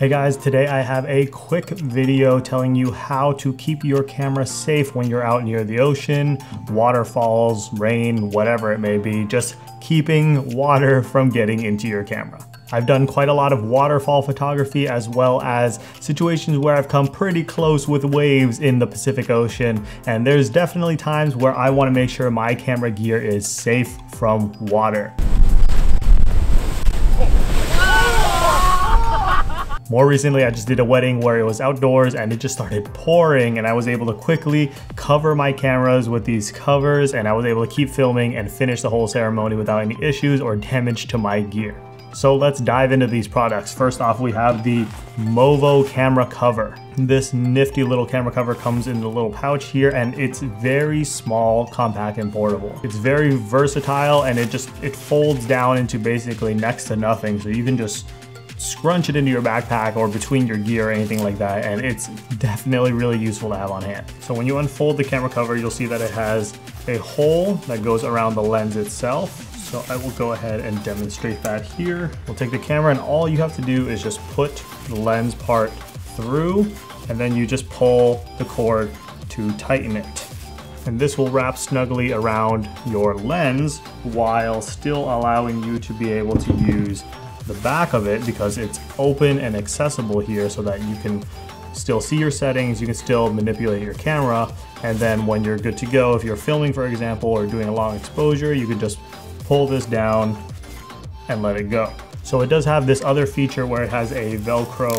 Hey guys, today I have a quick video telling you how to keep your camera safe when you're out near the ocean, waterfalls, rain, whatever it may be, just keeping water from getting into your camera. I've done quite a lot of waterfall photography as well as situations where I've come pretty close with waves in the Pacific Ocean, and there's definitely times where I want to make sure my camera gear is safe from water. More recently, I just did a wedding where it was outdoors and it just started pouring, and I was able to quickly cover my cameras with these covers, and I was able to keep filming and finish the whole ceremony without any issues or damage to my gear. So let's dive into these products. First off, we have the Movo camera cover. This nifty little camera cover comes in the little pouch here, and it's very small, compact, and portable. It's very versatile, and it folds down into basically next to nothing, so you can just scrunch it into your backpack or between your gear or anything like that, and it's definitely really useful to have on hand. So when you unfold the camera cover, you'll see that it has a hole that goes around the lens itself. So I will go ahead and demonstrate that here. We'll take the camera, and all you have to do is just put the lens part through, and then you just pull the cord to tighten it. And this will wrap snugly around your lens while still allowing you to be able to use the back of it, because it's open and accessible here, so that you can still see your settings, you can still manipulate your camera, and then when you're good to go, if you're filming, for example, or doing a long exposure, you can just pull this down and let it go. So it does have this other feature where it has a Velcro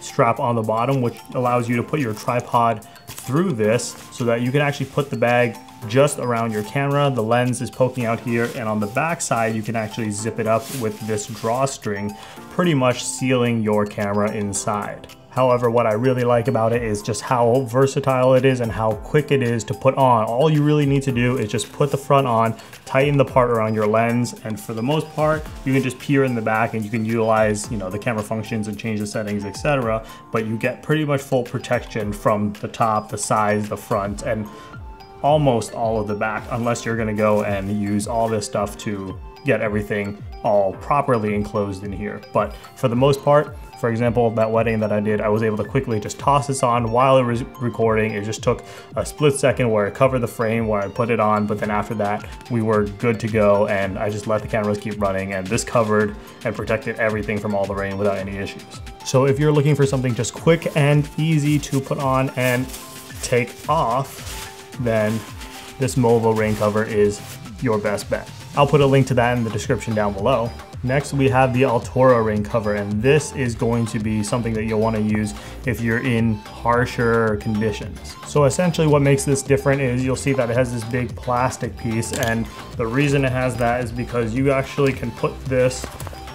strap on the bottom, which allows you to put your tripod through this so that you can actually put the bag just around your camera. The lens is poking out here, and on the back side you can actually zip it up with this drawstring, pretty much sealing your camera inside. However, what I really like about it is just how versatile it is and how quick it is to put on. All you really need to do is just put the front on, tighten the part around your lens, and for the most part, you can just peer in the back and you can utilize, you know, the camera functions and change the settings, etc. But you get pretty much full protection from the top, the sides, the front, and almost all of the back, unless you're gonna go and use all this stuff to get everything all properly enclosed in here. But for the most part, for example, that wedding that I did, I was able to quickly just toss this on while it was recording. It just took a split second where I covered the frame, where I put it on, but then after that, we were good to go, and I just let the cameras keep running, and this covered and protected everything from all the rain without any issues. So if you're looking for something just quick and easy to put on and take off, then this Movo rain cover is your best bet. I'll put a link to that in the description down below. Next, we have the Altura rain cover, and this is going to be something that you'll want to use if you're in harsher conditions. So essentially what makes this different is you'll see that it has this big plastic piece, and the reason it has that is because you actually can put this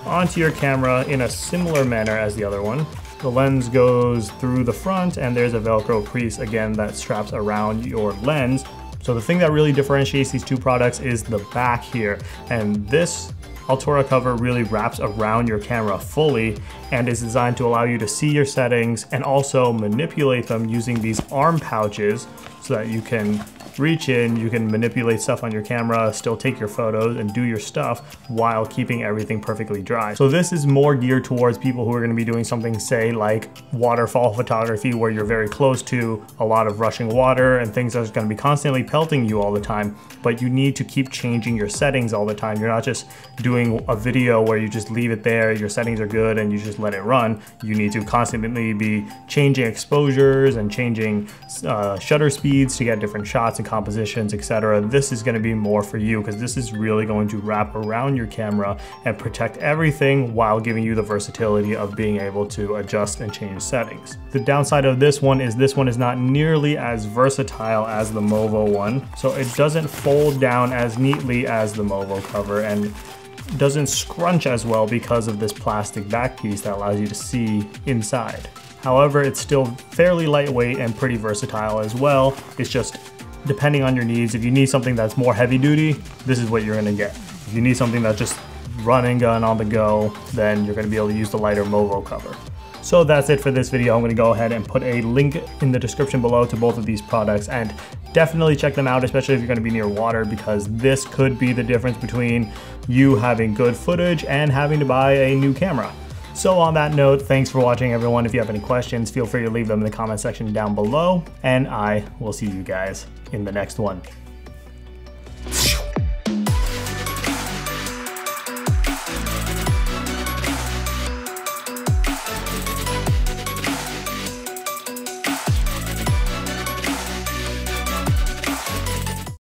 onto your camera in a similar manner as the other one. The lens goes through the front, and there's a Velcro crease again that straps around your lens. So the thing that really differentiates these two products is the back here, and this Altura cover really wraps around your camera fully and is designed to allow you to see your settings and also manipulate them using these arm pouches, so that you can reach in, you can manipulate stuff on your camera, still take your photos and do your stuff while keeping everything perfectly dry. So this is more geared towards people who are going to be doing something, say, like waterfall photography, where you're very close to a lot of rushing water and things that's going to be constantly pelting you all the time, but you need to keep changing your settings all the time. You're not just doing a video where you just leave it there, your settings are good, and you just let it run. You need to constantly be changing exposures and changing shutter speeds to get different shots and compositions, etc. This is going to be more for you, because this is really going to wrap around your camera and protect everything while giving you the versatility of being able to adjust and change settings. The downside of this one is not nearly as versatile as the Movo one. So it doesn't fold down as neatly as the Movo cover and doesn't scrunch as well because of this plastic back piece that allows you to see inside. However, it's still fairly lightweight and pretty versatile as well. It's just depending on your needs. If you need something that's more heavy duty, this is what you're gonna get. If you need something that's just run and gun on the go, then you're gonna be able to use the lighter Movo cover. So that's it for this video. I'm gonna go ahead and put a link in the description below to both of these products, and definitely check them out, especially if you're gonna be near water, because this could be the difference between you having good footage and having to buy a new camera. So on that note, thanks for watching, everyone. If you have any questions, feel free to leave them in the comment section down below, and I will see you guys in the next one.